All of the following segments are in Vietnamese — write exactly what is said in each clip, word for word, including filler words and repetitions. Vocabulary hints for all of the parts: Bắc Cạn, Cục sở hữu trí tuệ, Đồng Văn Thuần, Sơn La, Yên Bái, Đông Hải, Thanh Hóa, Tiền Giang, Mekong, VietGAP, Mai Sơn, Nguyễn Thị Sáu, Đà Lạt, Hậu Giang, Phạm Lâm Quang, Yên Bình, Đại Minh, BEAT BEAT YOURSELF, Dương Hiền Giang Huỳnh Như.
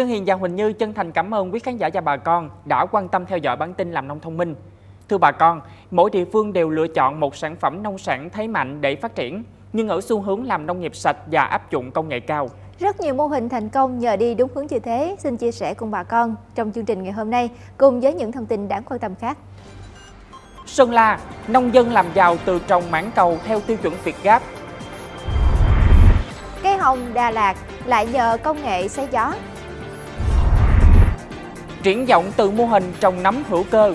Dương Hiền Giang Huỳnh Như chân thành cảm ơn quý khán giả và bà con đã quan tâm theo dõi bản tin Làm Nông Thông Minh. Thưa bà con, mỗi địa phương đều lựa chọn một sản phẩm nông sản thế mạnh để phát triển, nhưng ở xu hướng làm nông nghiệp sạch và áp dụng công nghệ cao. Rất nhiều mô hình thành công nhờ đi đúng hướng như thế, xin chia sẻ cùng bà con trong chương trình ngày hôm nay, cùng với những thông tin đáng quan tâm khác. Sơn La, nông dân làm giàu từ trồng mãng cầu theo tiêu chuẩn VietGAP. Cây hồng Đà Lạt lại nhờ công nghệ xấy gió. Triển vọng từ mô hình trồng nấm hữu cơ.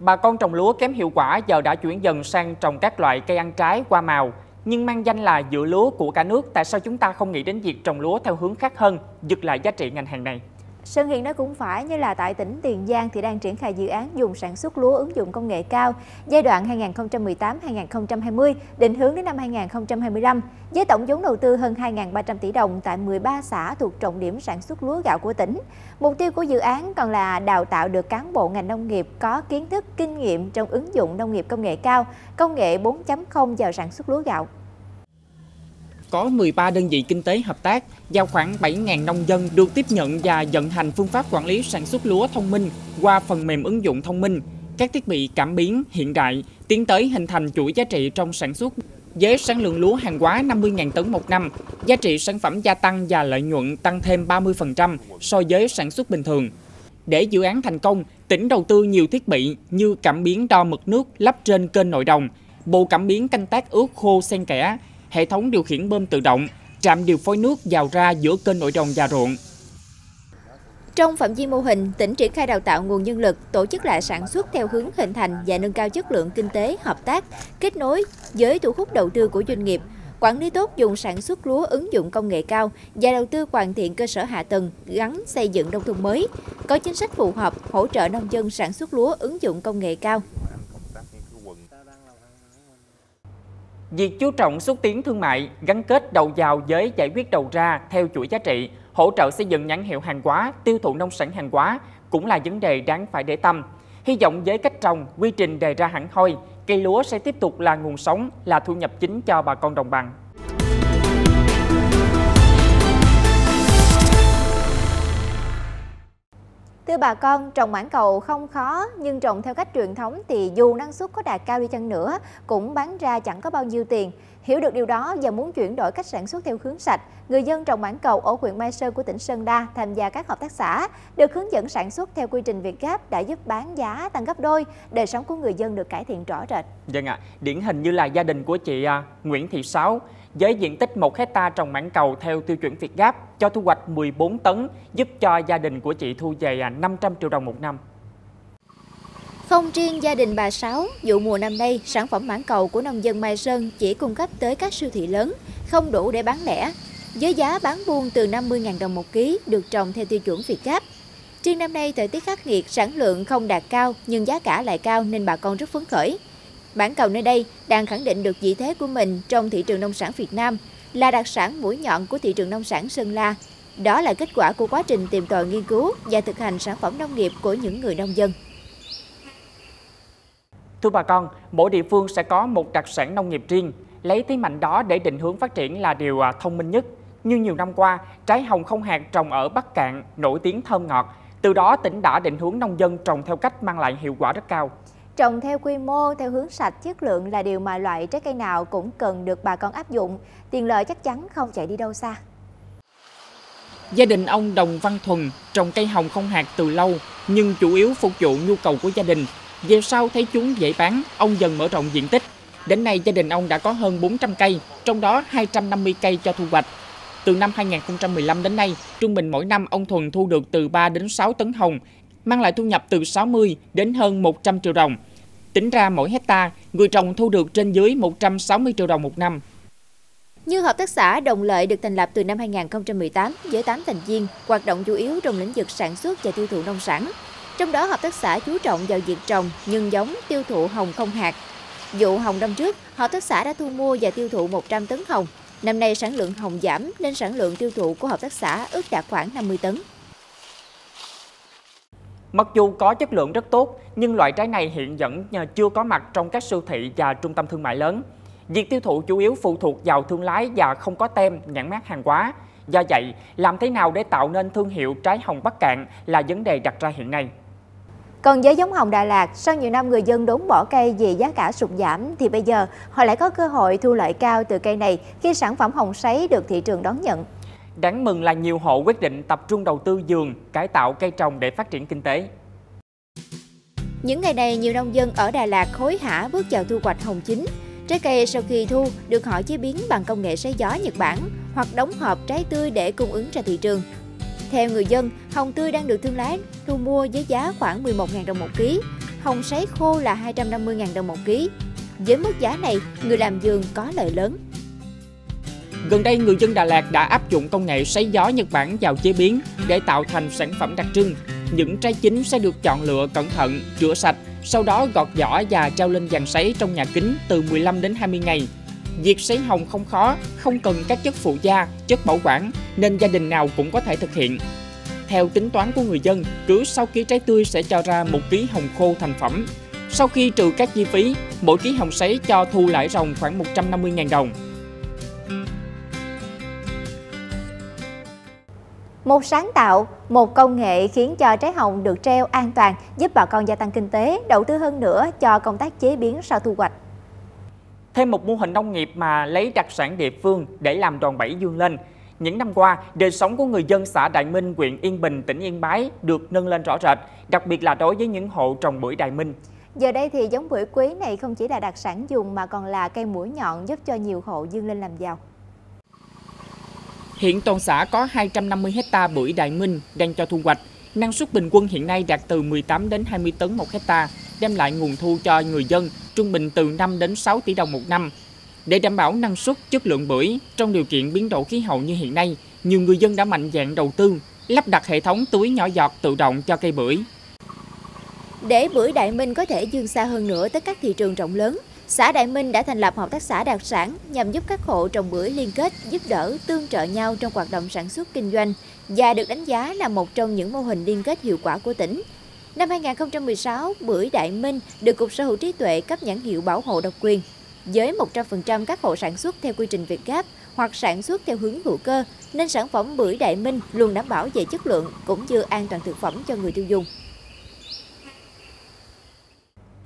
Bà con trồng lúa kém hiệu quả giờ đã chuyển dần sang trồng các loại cây ăn trái qua màu. Nhưng mang danh là dựa lúa của cả nước, tại sao chúng ta không nghĩ đến việc trồng lúa theo hướng khác hơn, giật lại giá trị ngành hàng này? Sơn Hiền nói cũng phải, như là tại tỉnh Tiền Giang thì đang triển khai dự án dùng sản xuất lúa ứng dụng công nghệ cao giai đoạn hai nghìn không trăm mười tám đến hai nghìn không trăm hai mươi, định hướng đến năm hai nghìn không trăm hai mươi lăm, với tổng vốn đầu tư hơn hai nghìn ba trăm tỷ đồng tại mười ba xã thuộc trọng điểm sản xuất lúa gạo của tỉnh. Mục tiêu của dự án còn là đào tạo được cán bộ ngành nông nghiệp có kiến thức, kinh nghiệm trong ứng dụng nông nghiệp công nghệ cao, công nghệ bốn chấm không vào sản xuất lúa gạo. Có mười ba đơn vị kinh tế hợp tác, giao khoảng bảy nghìn nông dân được tiếp nhận và vận hành phương pháp quản lý sản xuất lúa thông minh qua phần mềm ứng dụng thông minh, các thiết bị cảm biến hiện đại, tiến tới hình thành chuỗi giá trị trong sản xuất. Với sản lượng lúa hàng hóa năm mươi nghìn tấn một năm, giá trị sản phẩm gia tăng và lợi nhuận tăng thêm ba mươi phần trăm so với sản xuất bình thường. Để dự án thành công, tỉnh đầu tư nhiều thiết bị như cảm biến đo mực nước lắp trên kênh nội đồng, bộ cảm biến canh tác ướt khô xen kẽ, hệ thống điều khiển bơm tự động, trạm điều phối nước vào ra giữa kênh nội đồng và ruộng. Trong phạm vi mô hình, tỉnh triển khai đào tạo nguồn nhân lực, tổ chức lại sản xuất theo hướng hình thành và nâng cao chất lượng kinh tế, hợp tác, kết nối với thu hút đầu tư của doanh nghiệp, quản lý tốt dùng sản xuất lúa ứng dụng công nghệ cao và đầu tư hoàn thiện cơ sở hạ tầng, gắn xây dựng nông thôn mới, có chính sách phù hợp hỗ trợ nông dân sản xuất lúa ứng dụng công nghệ cao. Việc chú trọng xúc tiến thương mại, gắn kết đầu vào với giải quyết đầu ra theo chuỗi giá trị, hỗ trợ xây dựng nhãn hiệu hàng hóa, tiêu thụ nông sản hàng hóa cũng là vấn đề đáng phải để tâm. Hy vọng với cách trồng, quy trình đề ra hẳn hoi, cây lúa sẽ tiếp tục là nguồn sống, là thu nhập chính cho bà con đồng bằng. Thưa bà con, trồng mãng cầu không khó, nhưng trồng theo cách truyền thống thì dù năng suất có đạt cao đi chăng nữa cũng bán ra chẳng có bao nhiêu tiền. Hiểu được điều đó và muốn chuyển đổi cách sản xuất theo hướng sạch, người dân trồng mãng cầu ở huyện Mai Sơn của tỉnh Sơn La tham gia các hợp tác xã, được hướng dẫn sản xuất theo quy trình VietGAP đã giúp bán giá tăng gấp đôi, đời sống của người dân được cải thiện rõ rệt. Vâng ạ, à, điển hình như là gia đình của chị Nguyễn Thị Sáu, với diện tích một héc ta trồng mãng cầu theo tiêu chuẩn VietGAP cho thu hoạch mười bốn tấn, giúp cho gia đình của chị thu về năm trăm triệu đồng một năm. Không riêng gia đình bà Sáu, vụ mùa năm nay, sản phẩm mãng cầu của nông dân Mai Sơn chỉ cung cấp tới các siêu thị lớn, không đủ để bán lẻ. Với giá bán buôn từ năm mươi nghìn đồng một ký, được trồng theo tiêu chuẩn VietGAP. Riêng năm nay, thời tiết khắc nghiệt, sản lượng không đạt cao nhưng giá cả lại cao nên bà con rất phấn khởi. Mãng cầu nơi đây đang khẳng định được vị thế của mình trong thị trường nông sản Việt Nam, là đặc sản mũi nhọn của thị trường nông sản Sơn La. Đó là kết quả của quá trình tìm tòi nghiên cứu và thực hành sản phẩm nông nghiệp của những người nông dân. Thưa bà con, mỗi địa phương sẽ có một đặc sản nông nghiệp riêng. Lấy thế mạnh đó để định hướng phát triển là điều thông minh nhất. Như nhiều năm qua, trái hồng không hạt trồng ở Bắc Cạn nổi tiếng thơm ngọt. Từ đó, tỉnh đã định hướng nông dân trồng theo cách mang lại hiệu quả rất cao. Trồng theo quy mô, theo hướng sạch, chất lượng là điều mà loại trái cây nào cũng cần được bà con áp dụng. Tiền lợi chắc chắn không chạy đi đâu xa. Gia đình ông Đồng Văn Thuần trồng cây hồng không hạt từ lâu, nhưng chủ yếu phục vụ nhu cầu của gia đình. Về sau thấy chúng dễ bán, ông dần mở rộng diện tích. Đến nay gia đình ông đã có hơn bốn trăm cây, trong đó hai trăm năm mươi cây cho thu hoạch. Từ năm hai nghìn không trăm mười lăm đến nay, trung bình mỗi năm ông Thuần thu được từ ba đến sáu tấn hồng, mang lại thu nhập từ sáu mươi đến hơn một trăm triệu đồng. Tính ra mỗi hecta, người trồng thu được trên dưới một trăm sáu mươi triệu đồng một năm. Như hợp tác xã Đồng Lợi được thành lập từ năm hai nghìn không trăm mười tám với tám thành viên, hoạt động chủ yếu trong lĩnh vực sản xuất và tiêu thụ nông sản. Trong đó, hợp tác xã chú trọng vào việc trồng, nhân giống, tiêu thụ hồng không hạt. Vụ hồng năm trước, hợp tác xã đã thu mua và tiêu thụ một trăm tấn hồng. Năm nay, sản lượng hồng giảm nên sản lượng tiêu thụ của hợp tác xã ước đạt khoảng năm mươi tấn. Mặc dù có chất lượng rất tốt, nhưng loại trái này hiện vẫn chưa có mặt trong các siêu thị và trung tâm thương mại lớn. Việc tiêu thụ chủ yếu phụ thuộc vào thương lái và không có tem, nhãn mác hàng hóa. Do vậy, làm thế nào để tạo nên thương hiệu trái hồng Bắc Cạn là vấn đề đặt ra hiện nay. Còn với giống hồng Đà Lạt, sau nhiều năm người dân đốn bỏ cây vì giá cả sụt giảm, thì bây giờ họ lại có cơ hội thu lợi cao từ cây này khi sản phẩm hồng sấy được thị trường đón nhận. Đáng mừng là nhiều hộ quyết định tập trung đầu tư vườn, cải tạo cây trồng để phát triển kinh tế. Những ngày này, nhiều nông dân ở Đà Lạt hối hả bước vào thu hoạch hồng chính. Trái cây sau khi thu được họ chế biến bằng công nghệ sấy gió Nhật Bản hoặc đóng hộp trái tươi để cung ứng ra thị trường. Theo người dân, hồng tươi đang được thương lái thu mua với giá khoảng mười một nghìn đồng một ký, hồng sấy khô là hai trăm năm mươi nghìn đồng một ký. Với mức giá này, người làm vườn có lợi lớn. Gần đây, người dân Đà Lạt đã áp dụng công nghệ sấy gió Nhật Bản vào chế biến để tạo thành sản phẩm đặc trưng. Những trái chín sẽ được chọn lựa cẩn thận, rửa sạch, sau đó gọt vỏ và treo lên giàn sấy trong nhà kính từ mười lăm đến hai mươi ngày. Việc sấy hồng không khó, không cần các chất phụ gia, chất bảo quản, nên gia đình nào cũng có thể thực hiện. Theo tính toán của người dân, cứ sau ký trái tươi sẽ cho ra một ký hồng khô thành phẩm. Sau khi trừ các chi phí, mỗi ký hồng sấy cho thu lãi ròng khoảng một trăm năm mươi nghìn đồng. Một sáng tạo, một công nghệ khiến cho trái hồng được treo an toàn, giúp bà con gia tăng kinh tế, đầu tư hơn nữa cho công tác chế biến sau thu hoạch. Thêm một mô hình nông nghiệp mà lấy đặc sản địa phương để làm đòn bẩy vươn lên. Những năm qua, đời sống của người dân xã Đại Minh, huyện Yên Bình, tỉnh Yên Bái được nâng lên rõ rệt, đặc biệt là đối với những hộ trồng bưởi Đại Minh. Giờ đây thì giống bưởi quý này không chỉ là đặc sản dùng mà còn là cây mũi nhọn giúp cho nhiều hộ vươn lên làm giàu. Hiện toàn xã có hai trăm năm mươi hecta bưởi Đại Minh đang cho thu hoạch. Năng suất bình quân hiện nay đạt từ mười tám đến hai mươi tấn một hecta, đem lại nguồn thu cho người dân trung bình từ năm đến sáu tỷ đồng một năm. Để đảm bảo năng suất, chất lượng bưởi trong điều kiện biến đổi khí hậu như hiện nay, nhiều người dân đã mạnh dạn đầu tư, lắp đặt hệ thống tưới nhỏ giọt tự động cho cây bưởi. Để bưởi Đại Minh có thể vươn xa hơn nữa tới các thị trường rộng lớn, xã Đại Minh đã thành lập hợp tác xã đặc sản nhằm giúp các hộ trồng bưởi liên kết, giúp đỡ, tương trợ nhau trong hoạt động sản xuất kinh doanh và được đánh giá là một trong những mô hình liên kết hiệu quả của tỉnh. Năm hai nghìn không trăm mười sáu, bưởi Đại Minh được Cục Sở hữu trí tuệ cấp nhãn hiệu bảo hộ độc quyền. Với một trăm phần trăm các hộ sản xuất theo quy trình VietGAP hoặc sản xuất theo hướng hữu cơ, nên sản phẩm bưởi Đại Minh luôn đảm bảo về chất lượng cũng như an toàn thực phẩm cho người tiêu dùng.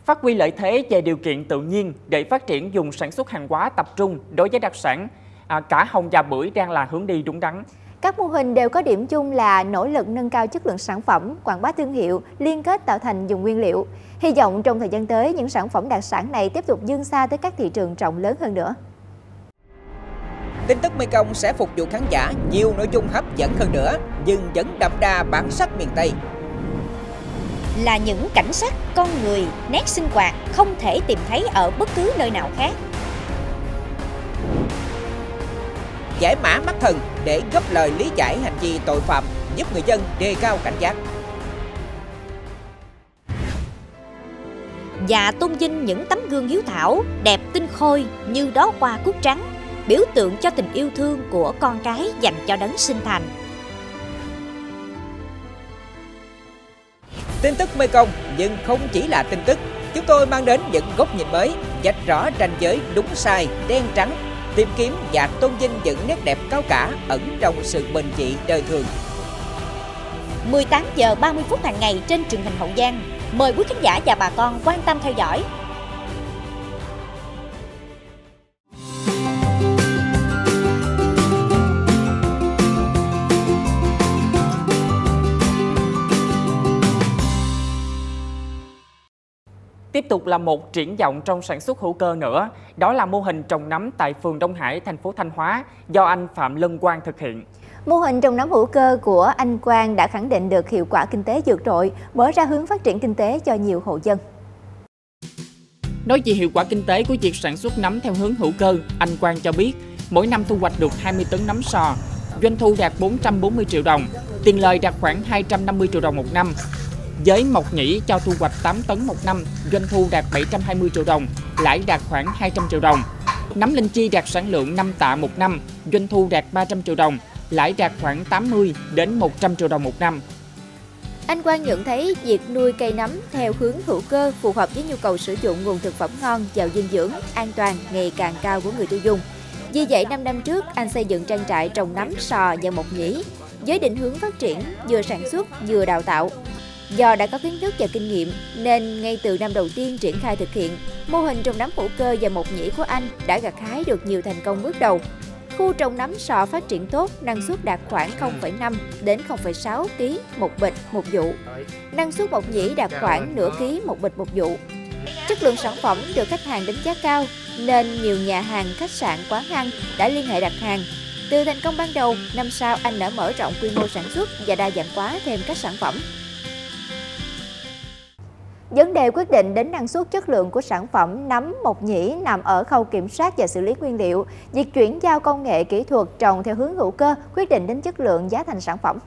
Phát huy lợi thế về điều kiện tự nhiên để phát triển vùng sản xuất hàng hóa tập trung đối với đặc sản, à, cả hồng và bưởi đang là hướng đi đúng đắn. Các mô hình đều có điểm chung là nỗ lực nâng cao chất lượng sản phẩm, quảng bá thương hiệu, liên kết tạo thành vùng nguyên liệu. Hy vọng trong thời gian tới, những sản phẩm đặc sản này tiếp tục vươn xa tới các thị trường rộng lớn hơn nữa. Tin tức Mekong sẽ phục vụ khán giả nhiều nội dung hấp dẫn hơn nữa, nhưng vẫn đậm đà bản sắc miền Tây. Là những cảnh sắc, con người, nét sinh hoạt không thể tìm thấy ở bất cứ nơi nào khác. Giải mã mắt thần để góp lời lý giải hành vi tội phạm, giúp người dân đề cao cảnh giác. Và tôn vinh những tấm gương hiếu thảo, đẹp tinh khôi như đó hoa cúc trắng, biểu tượng cho tình yêu thương của con cái dành cho đấng sinh thành. Tin tức Mekong nhưng không chỉ là tin tức, chúng tôi mang đến những góc nhìn mới, vạch rõ ranh giới đúng sai, đen trắng, tìm kiếm và tôn vinh những nét đẹp cao cả ẩn trong sự bình dị đời thường. mười tám giờ ba mươi phút hàng ngày trên truyền hình Hậu Giang, mời quý khán giả và bà con quan tâm theo dõi. Tiếp tục là một triển vọng trong sản xuất hữu cơ nữa, đó là mô hình trồng nấm tại phường Đông Hải, thành phố Thanh Hóa do anh Phạm Lâm Quang thực hiện. Mô hình trồng nấm hữu cơ của anh Quang đã khẳng định được hiệu quả kinh tế vượt trội, mở ra hướng phát triển kinh tế cho nhiều hộ dân. Nói về hiệu quả kinh tế của việc sản xuất nấm theo hướng hữu cơ, anh Quang cho biết mỗi năm thu hoạch được hai mươi tấn nấm sò, doanh thu đạt bốn trăm bốn mươi triệu đồng, tiền lời đạt khoảng hai trăm năm mươi triệu đồng một năm. Với mộc nhĩ cho thu hoạch tám tấn một năm, doanh thu đạt bảy trăm hai mươi triệu đồng, lãi đạt khoảng hai trăm triệu đồng. Nấm linh chi đạt sản lượng năm tạ một năm, doanh thu đạt ba trăm triệu đồng, lãi đạt khoảng tám mươi đến một trăm triệu đồng một năm. Anh Quang nhận thấy việc nuôi cây nấm theo hướng hữu cơ phù hợp với nhu cầu sử dụng nguồn thực phẩm ngon, giàu dinh dưỡng, an toàn ngày càng cao của người tiêu dùng. Vì vậy, năm năm trước, anh xây dựng trang trại trồng nấm, sò và mộc nhĩ, với định hướng phát triển vừa sản xuất vừa đào tạo. Do đã có kiến thức và kinh nghiệm, nên ngay từ năm đầu tiên triển khai thực hiện, mô hình trồng nấm hữu cơ và mộc nhĩ của anh đã gặt hái được nhiều thành công bước đầu. Khu trồng nấm sọ phát triển tốt, năng suất đạt khoảng không phẩy năm đến không phẩy sáu ki lô một bịch một vụ. Năng suất mộc nhĩ đạt khoảng nửa ký một bịch một vụ. Chất lượng sản phẩm được khách hàng đánh giá cao, nên nhiều nhà hàng, khách sạn, quán ăn đã liên hệ đặt hàng. Từ thành công ban đầu, năm sau anh đã mở rộng quy mô sản xuất và đa dạng hóa thêm các sản phẩm. Vấn đề quyết định đến năng suất chất lượng của sản phẩm nấm mộc nhĩ nằm ở khâu kiểm soát và xử lý nguyên liệu. Việc chuyển giao công nghệ kỹ thuật trồng theo hướng hữu cơ quyết định đến chất lượng giá thành sản phẩm.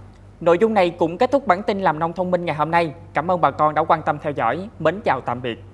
Nội dung này cũng kết thúc bản tin Làm Nông Thông Minh ngày hôm nay. Cảm ơn bà con đã quan tâm theo dõi. Mến chào tạm biệt.